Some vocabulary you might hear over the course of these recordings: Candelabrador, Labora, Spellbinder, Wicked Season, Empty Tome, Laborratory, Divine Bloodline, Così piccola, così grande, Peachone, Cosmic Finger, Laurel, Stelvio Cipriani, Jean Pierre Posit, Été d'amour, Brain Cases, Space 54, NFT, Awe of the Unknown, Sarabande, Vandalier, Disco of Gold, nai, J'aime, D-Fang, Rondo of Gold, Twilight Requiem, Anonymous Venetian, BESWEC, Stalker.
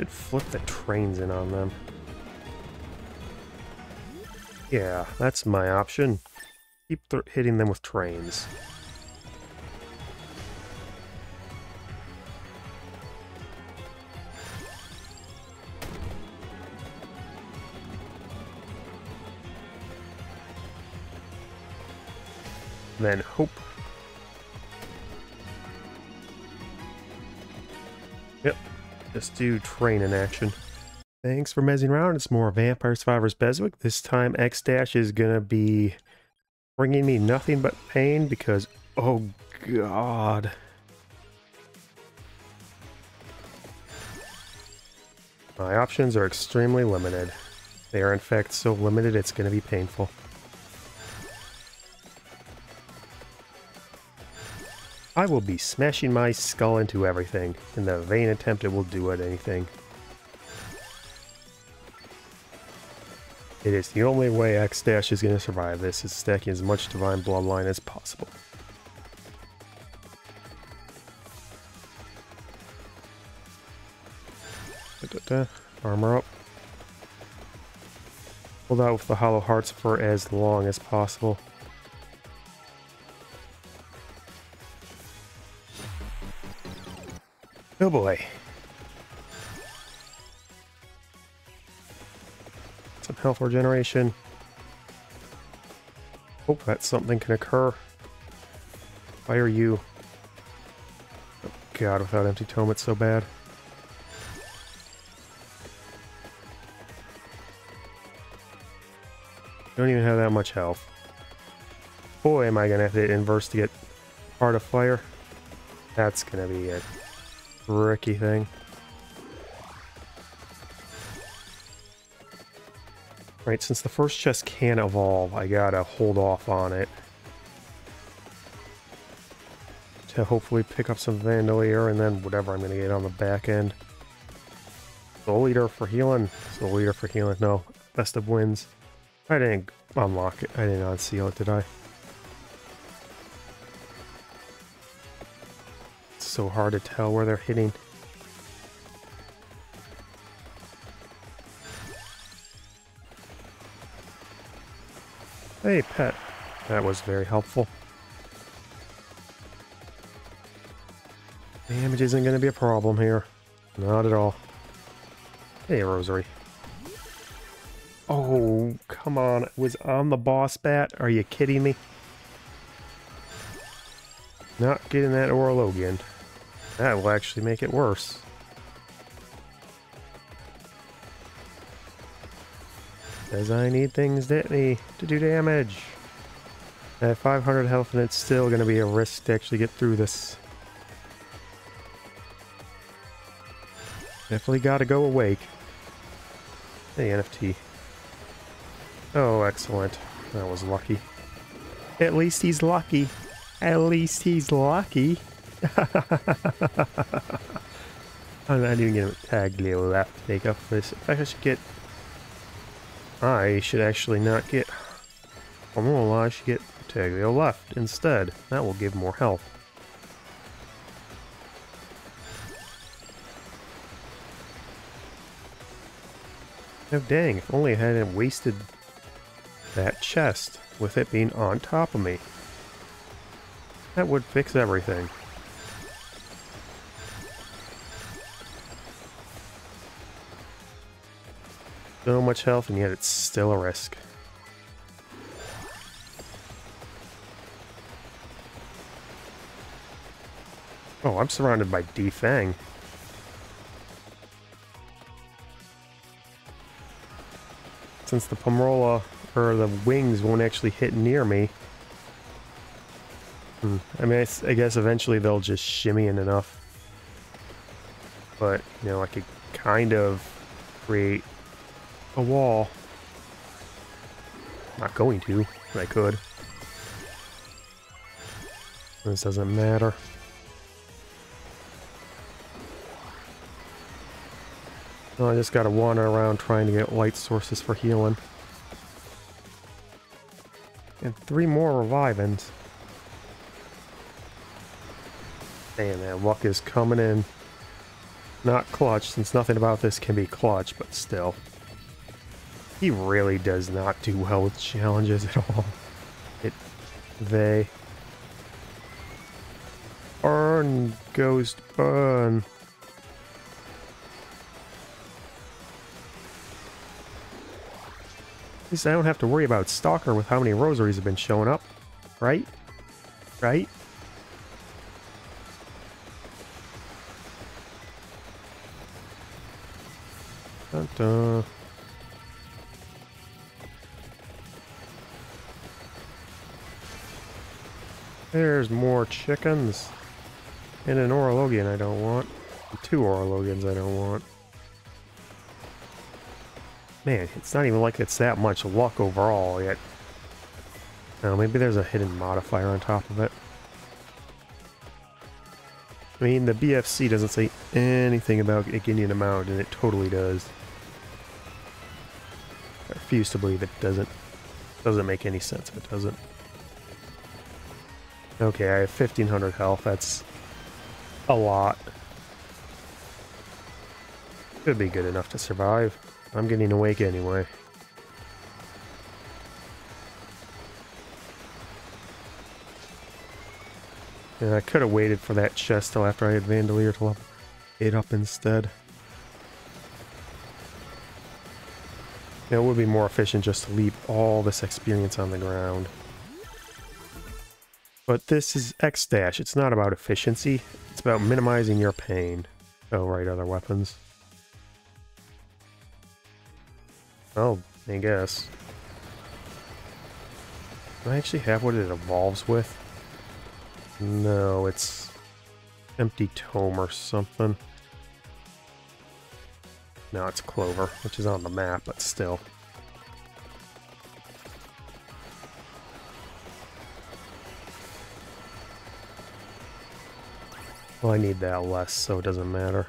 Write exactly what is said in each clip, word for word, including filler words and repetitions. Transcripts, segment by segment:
Should flip the trains in on them. Yeah, that's my option. Keep th hitting them with trains. Then hope. Yep, just do train in action. Thanks for messing around. It's more Vampire Survivors BESWEC. This time Exdash is gonna be bringing me nothing but pain because, oh god. My options are extremely limited. They are in fact so limited it's gonna be painful. I will be smashing my skull into everything. In the vain attempt it will do at anything. It is the only way Exdash is going to survive this, is stacking as much Divine Bloodline as possible. Da, da, da. Armor up. Hold out with the Hollow Hearts for as long as possible. Oh boy. Health regeneration. Hope that something can occur. Fire you. Oh god, without Empty Tome it's so bad. Don't even have that much health. Boy, am I gonna have to inverse to get Heart of Fire. That's gonna be a tricky thing. Right, since the first chest can't evolve, I gotta hold off on it to hopefully pick up some Vandalier and then whatever I'm gonna get on the back end. Soul Eater for healing. Soul Eater for healing. No. Festive Winds. I didn't unlock it. I didn't unseal it, did I? It's so hard to tell where they're hitting. Hey, pet. That was very helpful. Damage isn't going to be a problem here. Not at all. Hey, Rosary. Oh, come on. It was on the boss bat. Are you kidding me? Not getting that Orologian. That will actually make it worse. Because I need things that need to do damage. I have five hundred health and it's still going to be a risk to actually get through this. Definitely got to go awake. Hey, N F T. Oh, excellent. That was lucky. At least he's lucky. At least he's lucky. I'm not even going to tag Leo left to make up for this. In fact, I should get... I should actually not get... I'm gonna lie, I should get Taglio left instead. That will give more health. Oh dang, if only I hadn't wasted that chest with it being on top of me. That would fix everything. So much health, and yet it's still a risk. Oh, I'm surrounded by D-Fang. Since the Pomerola, or the wings, won't actually hit near me. Hmm. I mean, I, I guess eventually they'll just shimmy in enough. But, you know, I could kind of create a wall. Not going to, but I could. This doesn't matter. Oh, I just gotta wander around trying to get light sources for healing. And three more revivins. Damn, that luck is coming in. Not clutch, since nothing about this can be clutch, but still. He really does not do well with challenges at all. It, they... Burn, Ghost, burn. At least I don't have to worry about Stalker with how many rosaries have been showing up. Right? Right? Dun dun. There's more chickens. And an Orologian I don't want. And two Orologians I don't want. Man, it's not even like it's that much luck overall yet. Oh, maybe there's a hidden modifier on top of it. I mean, the B F C doesn't say anything about a Guinean amount, and it totally does. I refuse to believe it doesn't. It doesn't make any sense if it doesn't. Okay, I have fifteen hundred health. That's a lot. Should be good enough to survive. I'm getting awake anyway. And I could have waited for that chest till after I had Vandalier to level eight up instead. It would be more efficient just to leave all this experience on the ground. But this is Exdash. It's not about efficiency. It's about minimizing your pain. Oh, right, other weapons. Oh, I guess. Do I actually have what it evolves with? No, it's Empty Tome or something. No, it's Clover, which is on the map, but still. Well, I need that less, so it doesn't matter.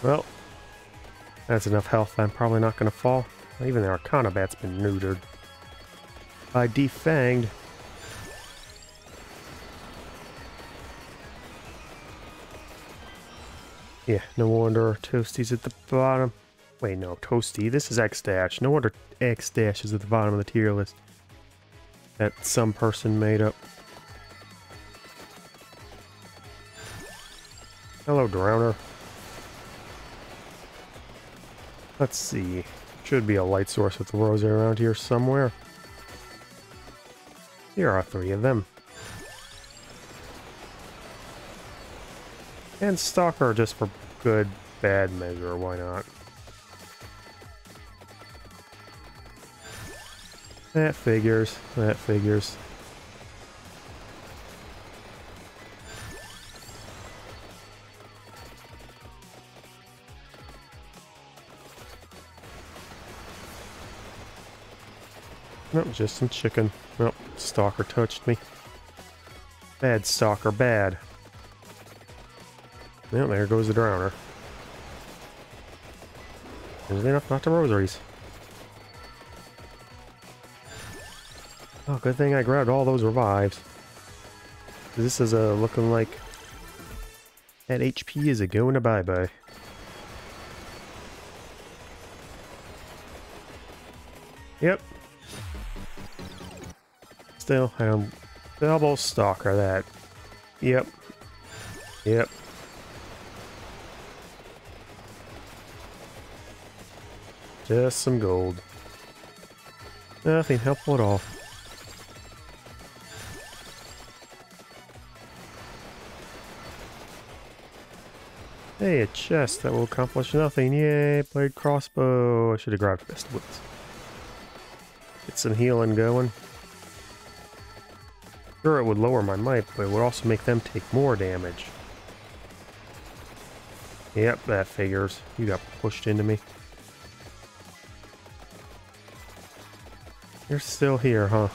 Well, that's enough health. I'm probably not going to fall. Even the Arcana Bat's been neutered. I defanged. Yeah, no wonder Toasty's at the bottom. Wait, no, Toasty. This is Exdash. No wonder Exdash is at the bottom of the tier list that some person made up. Hello, Drowner. Let's see. Should be a light source with the rosary around here somewhere. Here are three of them. And Stalker just for good, bad measure. Why not? That figures. That figures. Nope, just some chicken. Nope, Stalker touched me. Bad Stalker, bad. Well, there goes the Drowner. There's enough not to rosaries. Oh, good thing I grabbed all those revives. This is uh, looking like that H P is a going to bye-bye. Yep. Still, I'm double Stalker that. Yep. Yep. Just some gold. Nothing helpful at all. Hey, a chest that will accomplish nothing. Yay, played crossbow. I should have grabbed Festive Winds. Get some healing going. Sure, it would lower my might, but it would also make them take more damage. Yep, that figures. You got pushed into me. You're still here, huh?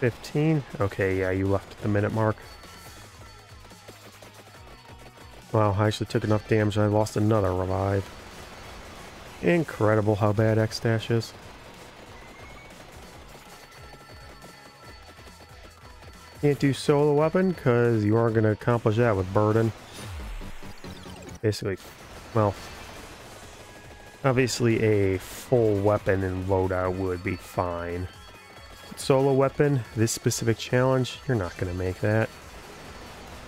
fifteen? Okay, yeah, you left at the minute mark. Wow, I actually took enough damage and I lost another revive. Incredible how bad Exdash is. Can't do solo weapon because you aren't going to accomplish that with burden. Basically, well, obviously a full weapon and loadout would be fine. Solo weapon, this specific challenge, you're not going to make that.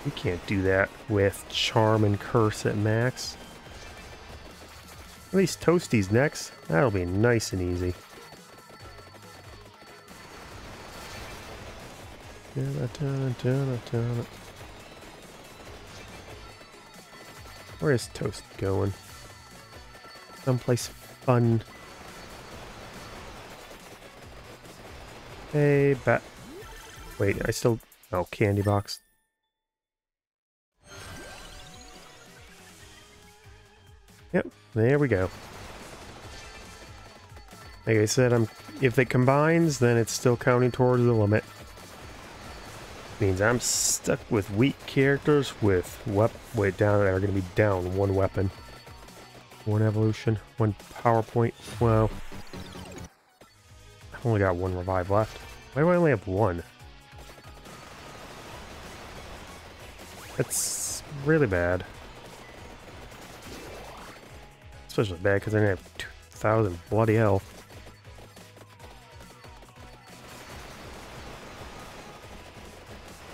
You can't do that with Charm and Curse at max. At least Toasty's next. That'll be nice and easy. Where is Toast going? Someplace fun. Hey, bat. Wait, I still. Oh, candy box. Yep, there we go. Like I said, I'm. If it combines, then it's still counting towards the limit. Means I'm stuck with weak characters with wep wait down that are going to be down one weapon, one evolution, one PowerPoint. Well, I've only got one revive left. Why do I only have one? That's really bad. Especially bad because I only have two thousand bloody health.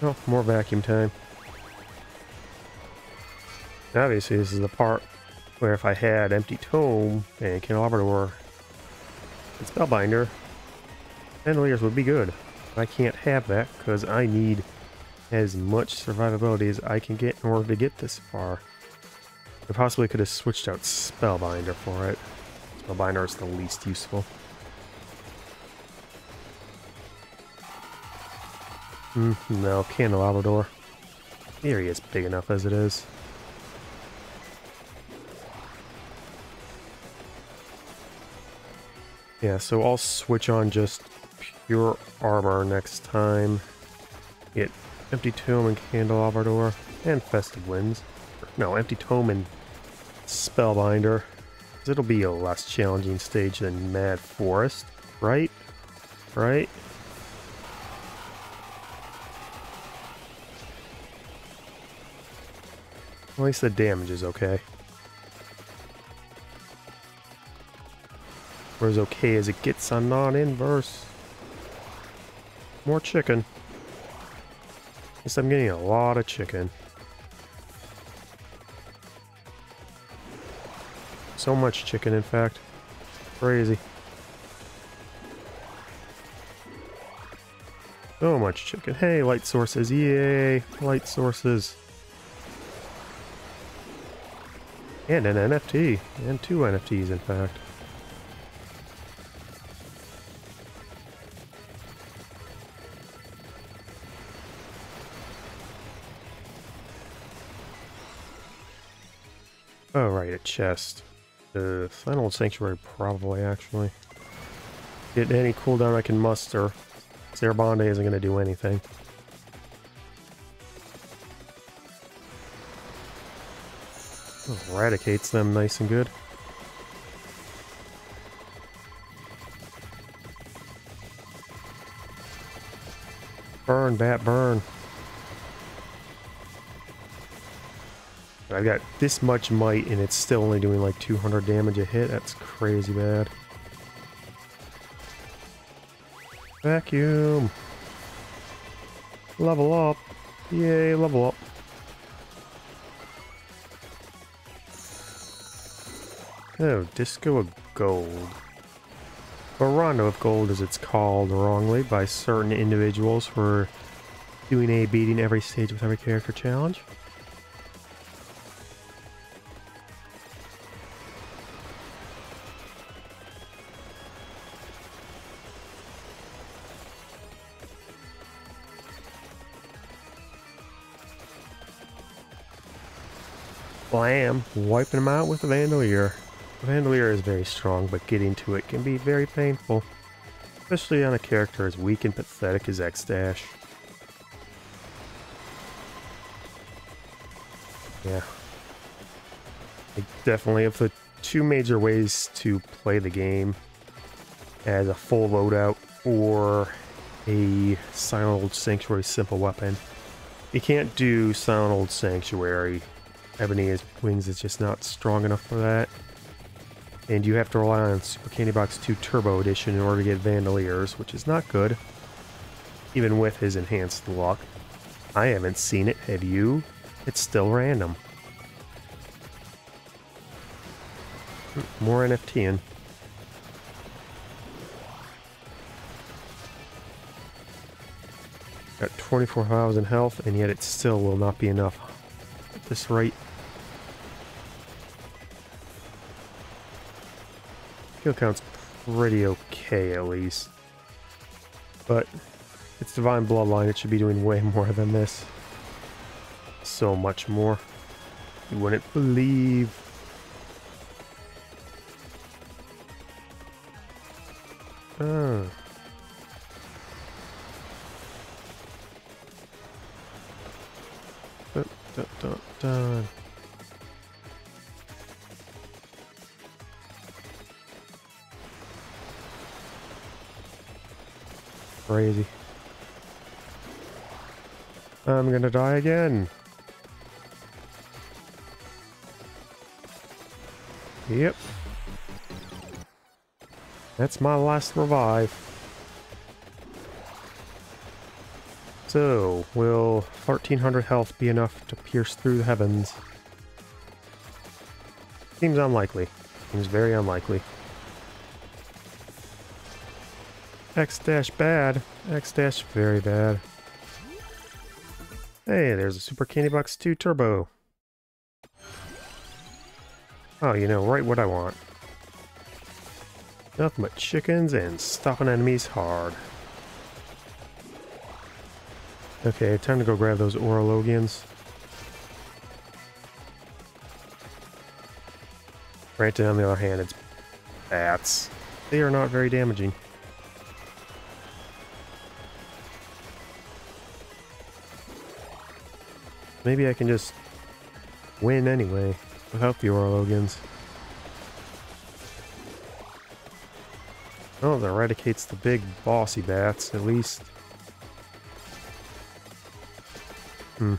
Oh, more vacuum time. Obviously, this is the part where if I had Empty Tome and Candelabrador and Spellbinder, Vandaliers would be good. But I can't have that because I need as much survivability as I can get in order to get this far. I possibly could have switched out Spellbinder for it. Spellbinder is the least useful. Mm, no, Candelabrador. There he is, big enough as it is. Yeah, so I'll switch on just pure armor next time. Get Empty Tome and Candelabrador, and Festive Winds. No, Empty Tome and Spellbinder. It'll be a less challenging stage than Mad Forest, right? Right? At least the damage is okay. We're as okay as it gets on non-inverse. More chicken. Guess I'm getting a lot of chicken. So much chicken, in fact. Crazy. So much chicken. Hey, light sources. Yay! Light sources. And an N F T. And two N F Ts, in fact. Oh, right, a chest. Uh, Silent Old Sanctuary, probably, actually. Get any cooldown I can muster. Sarabande isn't going to do anything. Eradicates them nice and good. Burn, bat, burn. I've got this much might and it's still only doing like two hundred damage a hit. That's crazy bad. Vacuum. Level up. Yay, level up. Oh, Disco of Gold. Or Rondo of Gold, as it's called wrongly by certain individuals for doing a beating every stage with every character challenge. Blam! Wiping them out with the Vandalier. Vandalier is very strong, but getting to it can be very painful, especially on a character as weak and pathetic as Exdash. Yeah. It definitely of the two major ways to play the game as a full loadout or a Silent Old Sanctuary simple weapon. You can't do Silent Old Sanctuary. Ebony Wings is just not strong enough for that. And you have to rely on Super Candy Box two Turbo Edition in order to get Vandaliers, which is not good. Even with his enhanced luck. I haven't seen it, have you? It's still random. More N F T in. Got twenty-four thousand health, and yet it still will not be enough. At this rate. Kill count's pretty okay, at least. But it's Divine Bloodline. It should be doing way more than this. So much more. You wouldn't believe. Oh. Ah. Dun, dun, dun, dun. Crazy. I'm gonna die again. Yep. That's my last revive. So, will thirteen hundred health be enough to pierce through the heavens? Seems unlikely. Seems very unlikely. Exdash bad. Exdash very bad. Hey, there's a Super Candy Box two Turbo. Oh, you know, right what I want. Nothing but chickens and stopping enemies hard. Okay, time to go grab those Orologians. Granted, on the other hand, it's bats. They are not very damaging. Maybe I can just win anyway without the Orologians. Oh, that eradicates the big bossy bats, at least. Hmm.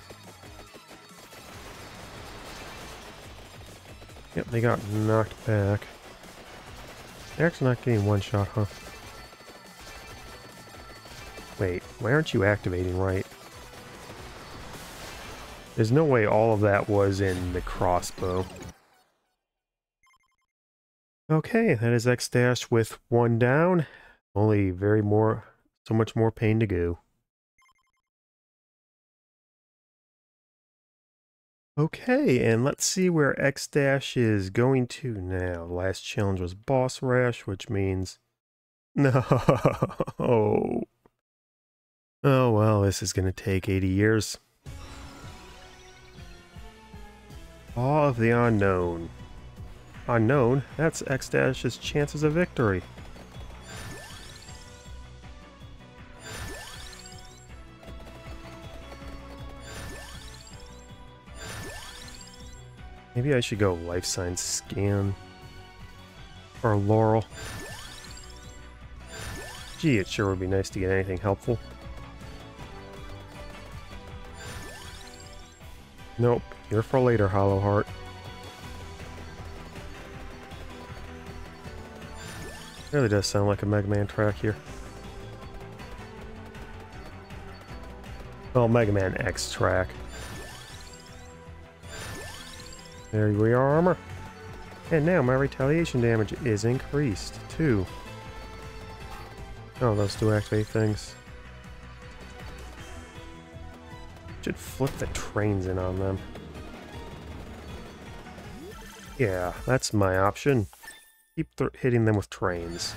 Yep, they got knocked back. They're actually not getting one shot, huh? Wait, why aren't you activating right? There's no way all of that was in the crossbow. Okay, that is Exdash with one down. Only very more, so much more pain to go. Okay, and let's see where Exdash is going to now. The last challenge was Boss Rash, which means... No! Oh well, this is going to take eighty years. Awe of the Unknown. Unknown? That's Exdash's chances of victory. Maybe I should go Life Sign Scan. Or Laurel. Gee, it sure would be nice to get anything helpful. Nope, you're for later, Hollow Heart. Really does sound like a Mega Man track here. Oh, Mega Man X track. There we are, armor. And now my retaliation damage is increased, too. Oh, those do activate things. Should flip the trains in on them. Yeah, that's my option. Keep th- hitting them with trains.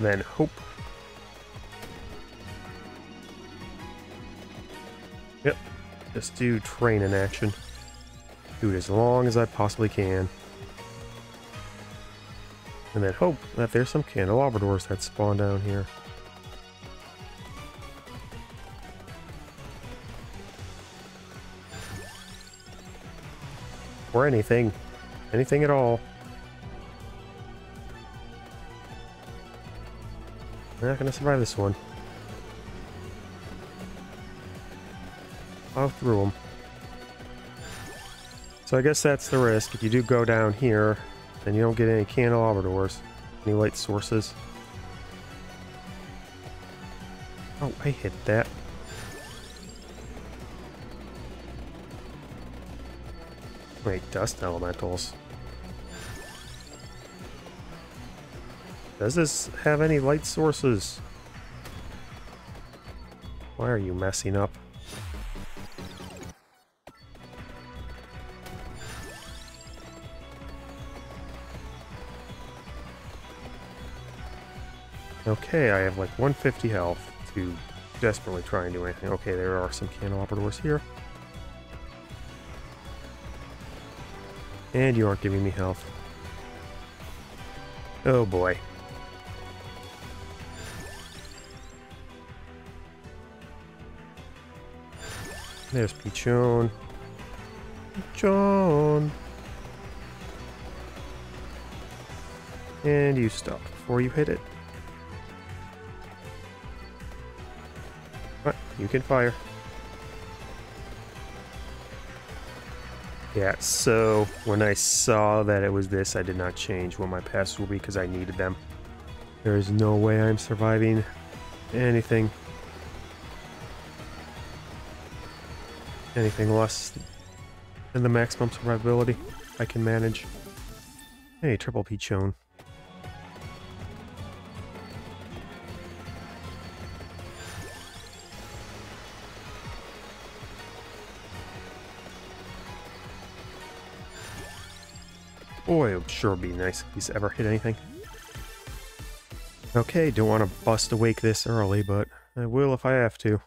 Then hope. Yep. Just do train in action. Do it as long as I possibly can. And then hope that there's some Candelabradors that spawn down here. or anything. Anything at all. We're not going to survive this one. I'll through them. So I guess that's the risk. If you do go down here, then you don't get any candelabradors, any light sources. Oh, I hit that. Wait, dust elementals. Does this have any light sources? Why are you messing up? Okay, I have like one fifty health to desperately try and do anything. Okay, there are some candelabradors here. And you aren't giving me health. Oh boy. There's Peachone. Peachone! And you stop before you hit it. You can fire. Yeah, so when I saw that it was this, I did not change what my pass will be because I needed them. There is no way I'm surviving anything. Anything less than the maximum survivability I can manage. Hey, triple Peachone. Boy, it would sure be nice if he's ever hit anything. Okay, don't want to bust awake this early, but I will if I have to.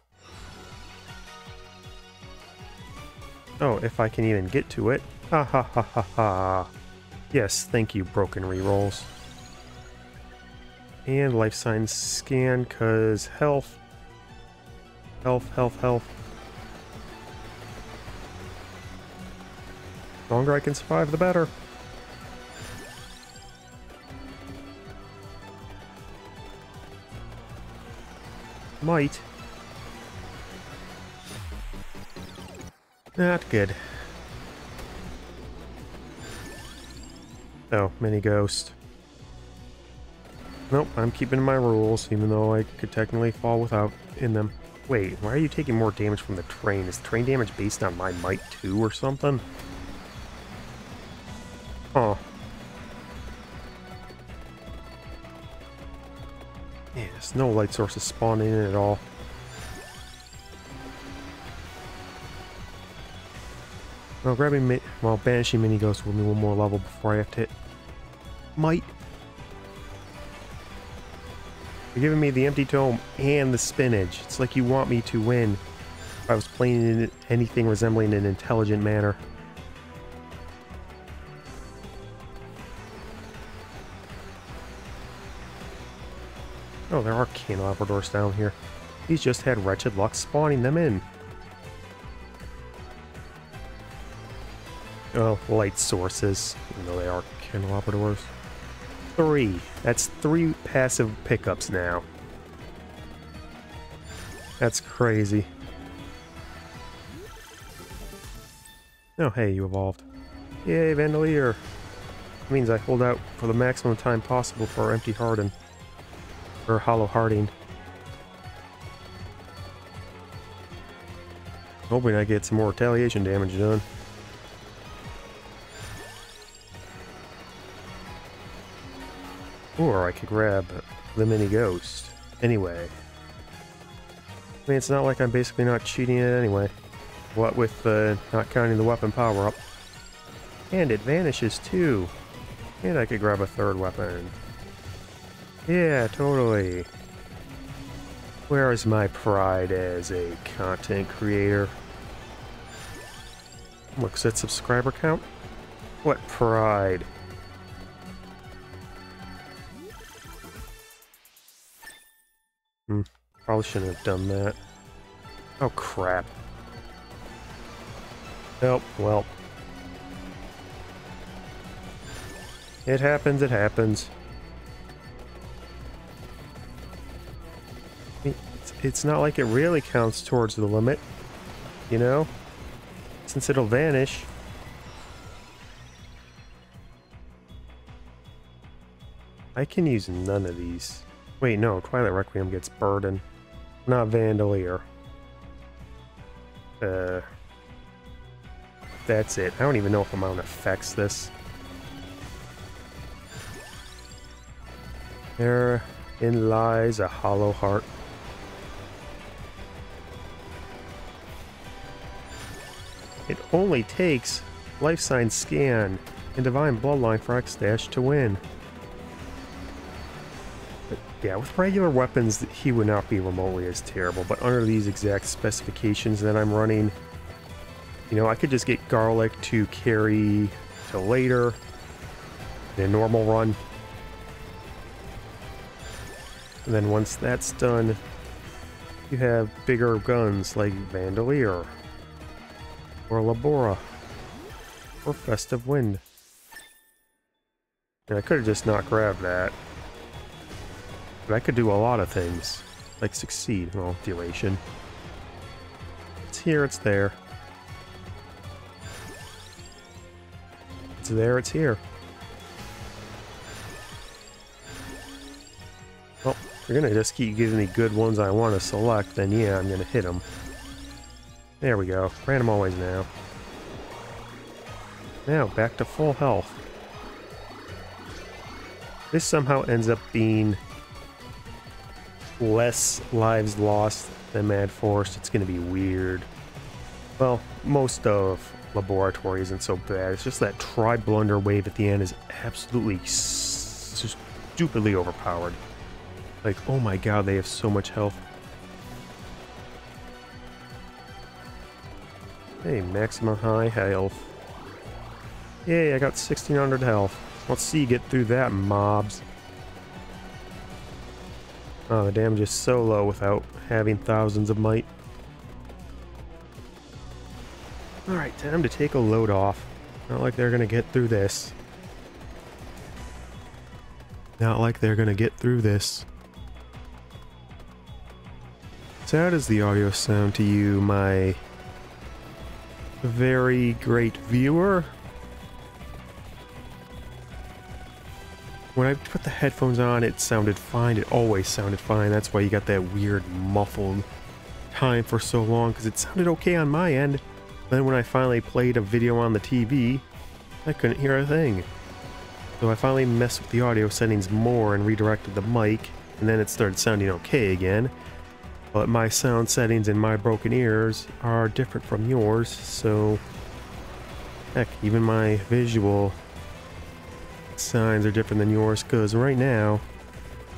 Oh, if I can even get to it. Ha ha ha ha ha. Yes, thank you, broken rerolls. And life signs scan, because health. Health, health, health. The longer I can survive, the better. Might. Not good. Oh, mini ghost. Nope, I'm keeping my rules, even though I could technically fall without in them. Wait, why are you taking more damage from the train? Is train damage based on my might too or something? Huh. No light sources spawning in at all. Well, grabbing mi well, banishing mini ghost will be one more level before I have to hit. Might. You're giving me the empty tome and the spinach. It's like you want me to win. If I was playing in anything resembling an intelligent manner. Oh, there are candelabradors down here. He's just had wretched luck spawning them in. Oh, light sources, even though they are candelabradors. Three. That's three passive pickups now. That's crazy. Oh, hey, you evolved. Yay, Vandalier. It means I hold out for the maximum time possible for our empty harden. Or hollow hearting. Hoping I get some more retaliation damage done. Or I could grab the mini ghost. Anyway. I mean, it's not like I'm basically not cheating it anyway. What with uh, not counting the weapon power up. And it vanishes too. And I could grab a third weapon. Yeah, totally. Where is my pride as a content creator? What's that subscriber count? What pride? Hmm, probably shouldn't have done that. Oh crap. Nope, well. It happens, it happens. It's, it's not like it really counts towards the limit, you know? Since it'll vanish. I can use none of these. Wait, no, Twilight Requiem gets burdened. Not Vandalier. Uh, that's it. I don't even know if amount affects this. Therein lies a hollow heart. It only takes Life Sign Scan and Divine Bloodline for Exdash to win. But yeah, with regular weapons, he would not be remotely as terrible, but under these exact specifications that I'm running, you know, I could just get Garlic to carry to later in a normal run. And then once that's done, you have bigger guns like Vandalier, or Labora, or Festive Wind. And I could have just not grabbed that. But I could do a lot of things, like succeed. Well, duration. It's here, it's there. It's there, it's here. Well, if you're gonna just keep giving me good ones I want to select, then yeah, I'm gonna hit them. There we go. Random always now. Now, back to full health. This somehow ends up being less lives lost than Mad Forest. It's going to be weird. Well, most of Laboratory isn't so bad. It's just that Tri Blunder wave at the end is absolutely stupidly overpowered. Like, oh my god, they have so much health. Hey, maximum high health. Yay, I got sixteen hundred health. Let's see you get through that, mobs. Oh, the damage is so low without having thousands of might. Alright, time to take a load off. Not like they're gonna get through this. Not like they're gonna get through this. So how does the audio sound to you, my very great viewer? When I put the headphones on, it sounded fine. It always sounded fine. That's why you got that weird muffled time for so long, because it sounded okay on my end. Then when I finally played a video on the T V, I couldn't hear a thing. So I finally messed with the audio settings more and redirected the mic, and then it started sounding okay again. But my sound settings and my broken ears are different from yours, so heck, even my visual signs are different than yours, because right now,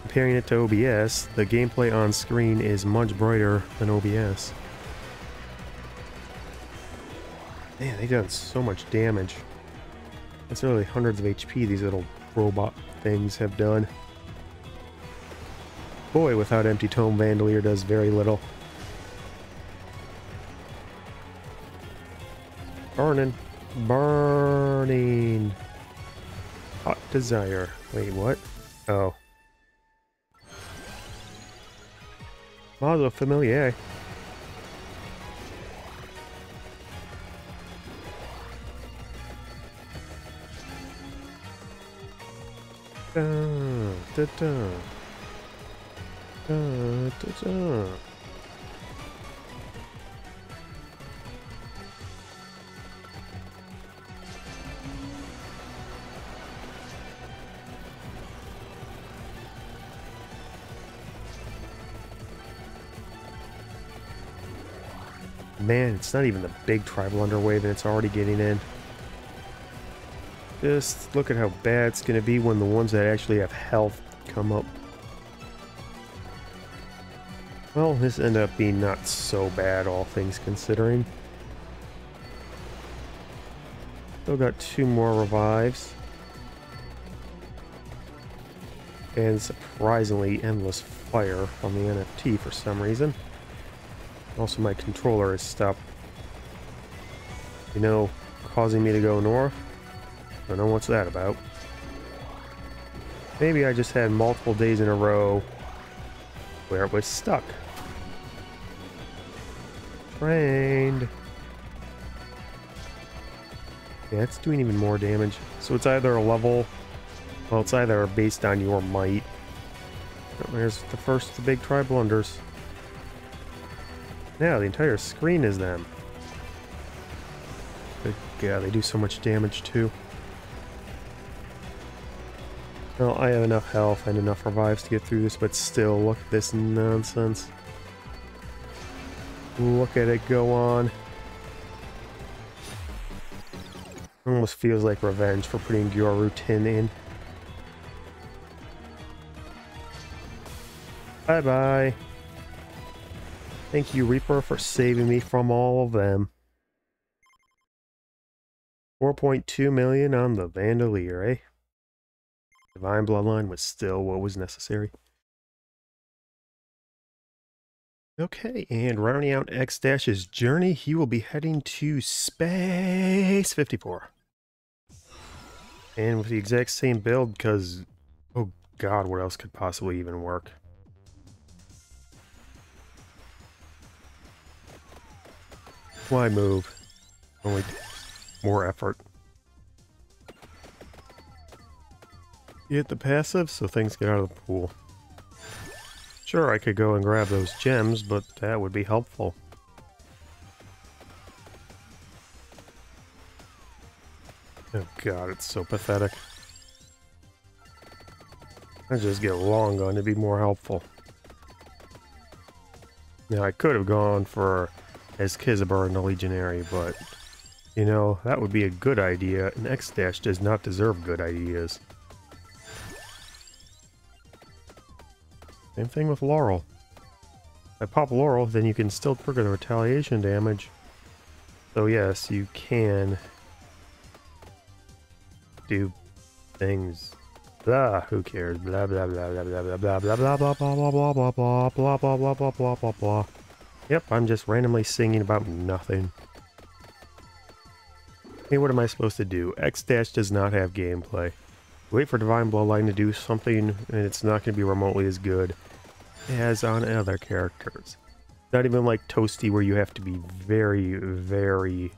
comparing it to O B S, the gameplay on screen is much brighter than O B S. Man, they've done so much damage. That's really hundreds of H P these little robot things have done. Boy, without Empty Tome, Vandalier does very little. Burning. Burning. Hot Desire. Wait, what? Oh. Mazo Familiar. Dun, dun, dun. Dun, dun, dun. Man, it's not even the big tribal underwave, and it's already getting in. Just look at how bad it's going to be when the ones that actually have health come up. Well, this ended up being not so bad, all things considering. Still got two more revives. And surprisingly, Endless Fire on the N F T for some reason. Also, my controller has stopped, you know, causing me to go north. I don't know what's that about. Maybe I just had multiple days in a row where it was stuck. Rained. Yeah, it's doing even more damage. So it's either a level, well, it's either based on your might. There's the first of the big Tri Blunders. Now the entire screen is them. Good God, they do so much damage too. Well, I have enough health and enough revives to get through this, but still, look at this nonsense. Look at it go on. It almost feels like revenge for putting Gyorutin in. Bye bye. Thank you, Reaper, for saving me from all of them. four point two million on the Vandalier, eh? Divine Bloodline was still what was necessary. Okay, and rounding out Exdash's journey, he will be heading to Space fifty-four. And with the exact same build, because, oh God, what else could possibly even work? Why move? Only more effort. You hit the passive, so things get out of the pool. Sure, I could go and grab those gems, but that would be helpful. Oh God, it's so pathetic. I just get long gun to be more helpful. Now I could have gone for as Kizabar in the Legionary, but, you know, that would be a good idea, and Exdash does not deserve good ideas. Same thing with Laurel. If I pop Laurel, then you can still trigger the retaliation damage. So yes, you can do things. Blah, who cares? Blah, blah, blah, blah, blah, blah, blah, blah, blah, blah, blah, blah, blah, blah, blah, blah, blah, blah, blah, blah. Yep, I'm just randomly singing about nothing. Hey, what am I supposed to do? Exdash does not have gameplay. Wait for Divine Bloodline to do something, and it's not going to be remotely as good as on other characters. Not even like Toasty, where you have to be very, very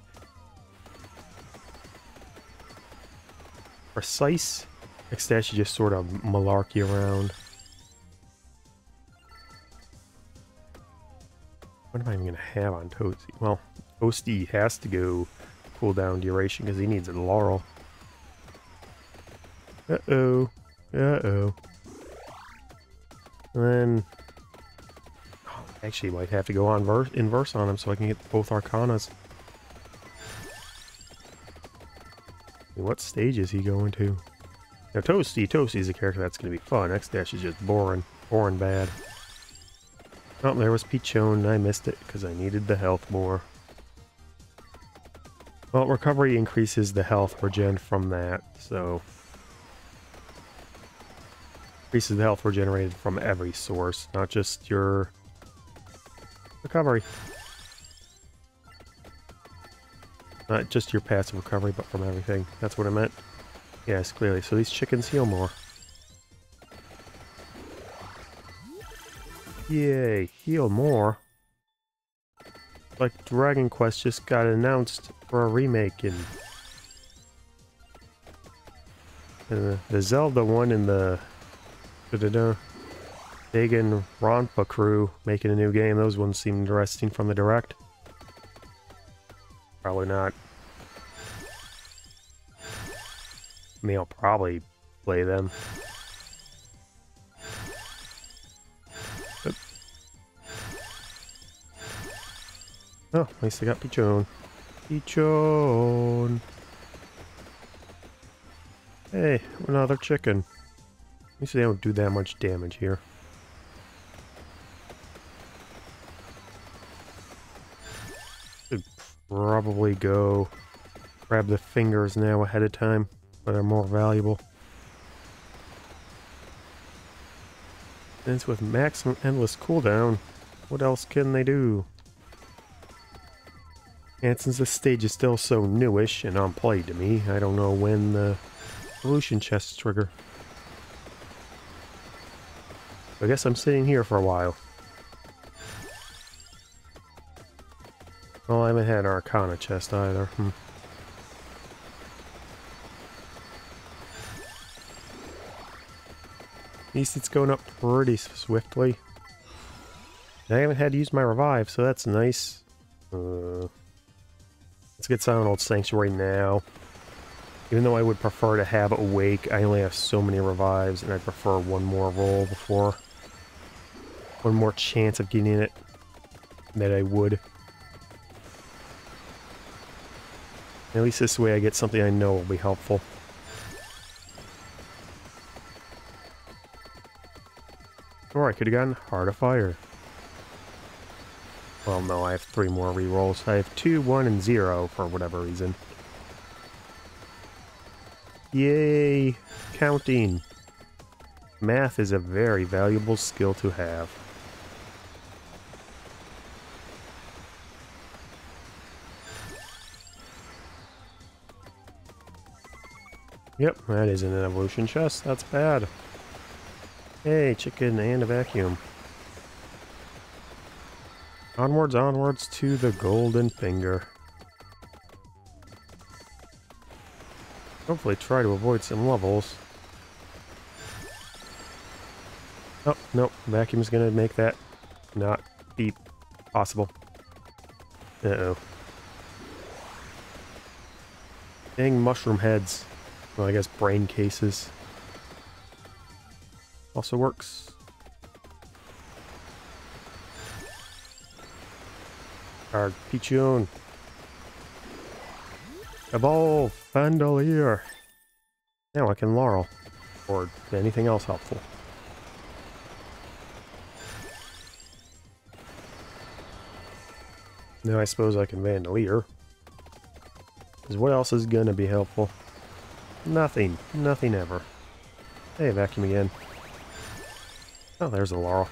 precise. Exdash just sort of malarkey around. What am I even going to have on Toasty? Well, Toasty has to go cooldown duration because he needs a Laurel. Uh-oh. Uh-oh. And then... Oh, actually, I might have to go on verse, inverse on him so I can get both Arcanas. What stage is he going to? Now, Toasty, Toasty is a character that's going to be fun. Exdash is just boring. Boring bad. Oh, there was Peachone, and I missed it because I needed the health more. Well, recovery increases the health regen from that, so... Increases the health regenerated from every source, not just your recovery. Not just your passive recovery, but from everything. That's what I meant. Yes, clearly. So these chickens heal more. Yay, heal more. Like Dragon Quest just got announced for a remake, and the, the Zelda one and the Big and Ronpa crew making a new game. Those ones seem interesting from the direct. Probably not. I mean, I'll probably play them. Oh, at least I got Peachone. Peachone! Hey, another chicken. At least they don't do that much damage here. Should probably go grab the fingers now ahead of time, but they're more valuable. Since with maximum endless cooldown, what else can they do? And since this stage is still so newish and unplayed to me, I don't know when the evolution chests trigger. I guess I'm sitting here for a while. Well, I haven't had an Arcana chest either. Hmm. At least it's going up pretty swiftly. I haven't had to use my revive, so that's nice. Uh, let's get Silent Old Sanctuary now. Even though I would prefer to have Awake, I only have so many revives, and I prefer one more roll before. One more chance of getting it that I would. At least this way I get something I know will be helpful. Or I could have gotten Heart of Fire. Well, no, I have three more rerolls. I have two, one, and zero for whatever reason. Yay! Counting! Math is a very valuable skill to have. Yep, that isn't an evolution chest. That's bad. Hey, chicken and a vacuum. Onwards, onwards to the golden finger. Hopefully try to avoid some levels. Oh, nope. Vacuum's gonna make that not be possible. Uh-oh. Dang mushroom heads. Well, I guess brain cases. Also works. Our Peachone. Evolve! Vandalier! Now I can Laurel. Or anything else helpful. Now I suppose I can Vandalier. Because what else is gonna be helpful? Nothing. Nothing ever. Hey, vacuum again. Oh, there's a Laurel.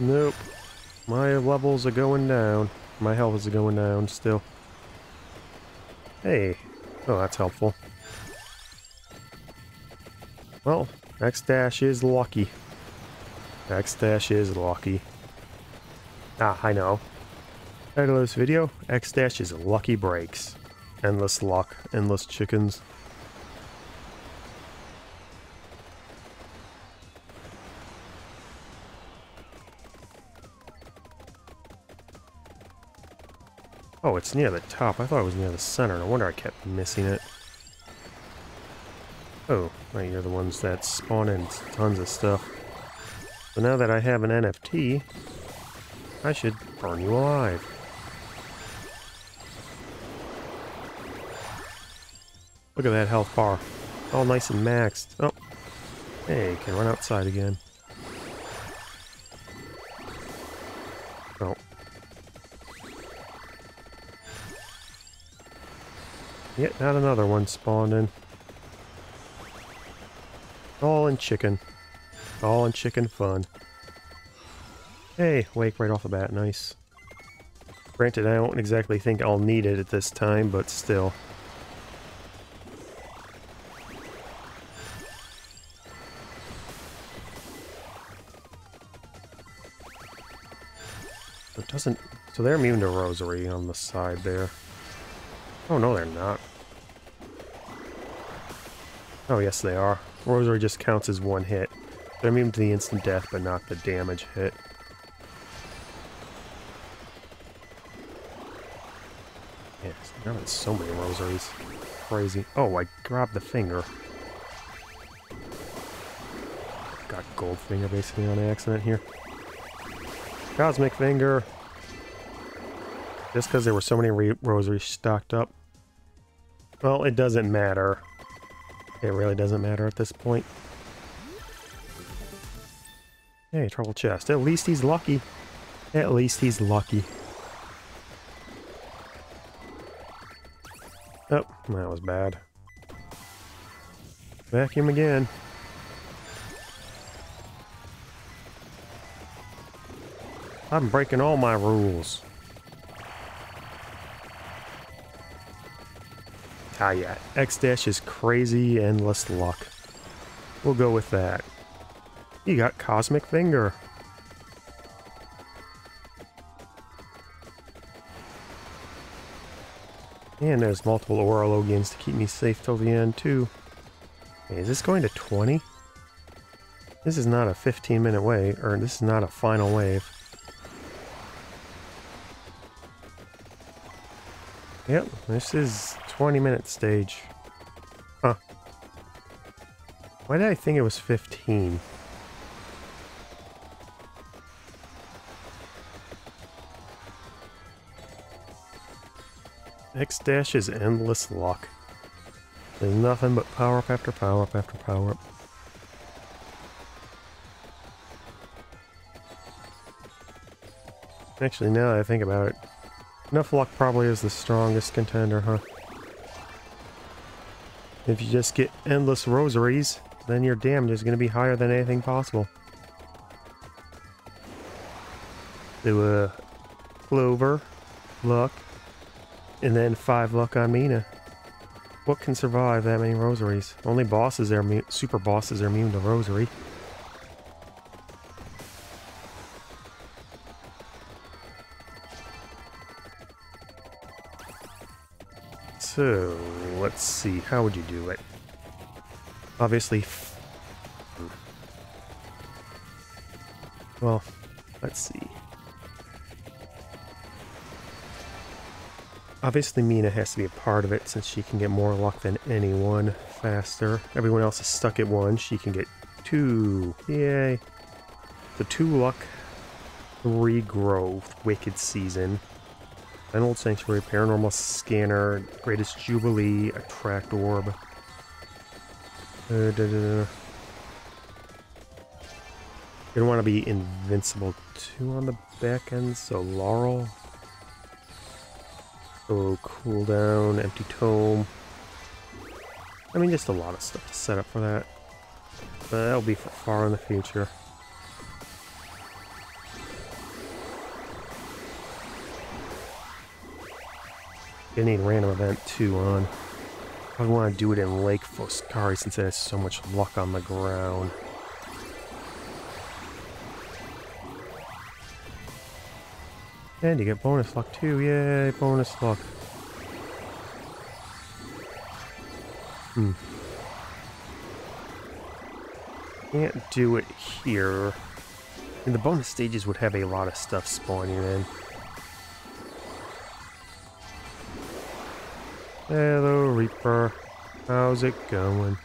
Nope. My levels are going down. My health is going down still. Hey. Oh, that's helpful. Well, Exdash is lucky. Exdash is lucky. Ah, I know. Title of this video, Exdash is Lucky Breaks. Endless luck, endless chickens. Oh, it's near the top. I thought it was near the center. No wonder I kept missing it. Oh, right, you're the ones that spawn in tons of stuff. So now that I have an N F T, I should burn you alive. Look at that health bar. All nice and maxed. Oh. Hey, can run outside again. Oh. Yet not another one spawned in. All in chicken. All in chicken fun. Hey, wake right off the bat, nice. Granted, I don't exactly think I'll need it at this time, but still. It doesn't... So they're immune to Rosary on the side there. Oh, no, they're not. Oh, yes, they are. Rosary just counts as one hit. They're immune to the instant death, but not the damage hit. Yes, there are so many Rosaries. Crazy. Oh, I grabbed the finger. Got Gold Finger basically on accident here. Cosmic Finger! Just because there were so many re Rosaries stocked up. Well, it doesn't matter. It really doesn't matter at this point. Hey, trouble chest. At least he's lucky. At least he's lucky. Oh, that was bad. Vacuum again. I'm breaking all my rules. Ah yeah, Exdash is crazy endless luck. We'll go with that. He got Cosmic Finger. And there's multiple Orologians to keep me safe till the end too. Hey, is this going to twenty? This is not a fifteen minute wave, or this is not a final wave. Yep, this is twenty minute stage. Huh. Why did I think it was fifteen? Exdash is endless luck. There's nothing but power up after power up after power up. Actually, now that I think about it, enough luck probably is the strongest contender, huh? If you just get endless rosaries, then your damage is going to be higher than anything possible. Do a clover, luck, and then five luck on Mina. What can survive that many rosaries? Only bosses are immune, super bosses are immune to rosary. So, let's see, how would you do it? Obviously, well, let's see. Obviously, Mina has to be a part of it since she can get more luck than anyone faster. Everyone else is stuck at one. She can get two. Yay. So two luck, three growth, Wicked Season, an Old Sanctuary, Paranormal Scanner, Greatest Jubilee, Attract Orb. Uh, da, da, da. You're gonna want to be Invincible two on the back end, so Laurel. Oh, cooldown, Empty Tome. I mean, just a lot of stuff to set up for that. But that'll be for far in the future. Gonna need random event two on. I want to do it in Lake Foscari since it has so much luck on the ground. And you get bonus luck too, yay, bonus luck. Hmm. Can't do it here. And the bonus stages would have a lot of stuff spawning in. Hello, Reaper. How's it going?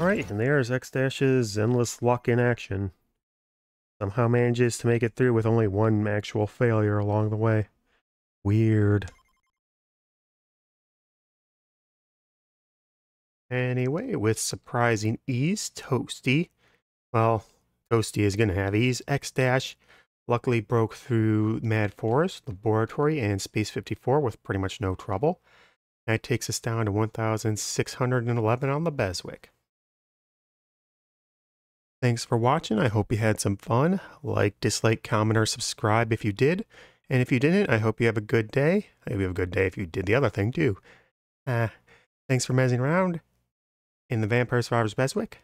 Alright, and there's Exdash's endless luck in action. Somehow manages to make it through with only one actual failure along the way. Weird. Anyway, with surprising ease, Toasty. Well, Toasty is going to have ease. Exdash luckily broke through Mad Forest, Laboratory, and Space fifty-four with pretty much no trouble. That takes us down to one thousand six hundred eleven on the BESWEC. Thanks for watching. I hope you had some fun. Like, dislike, comment, or subscribe if you did. And if you didn't, I hope you have a good day. I hope you have a good day if you did the other thing too. Uh, thanks for messing around in the Vampire Survivors BESWEC.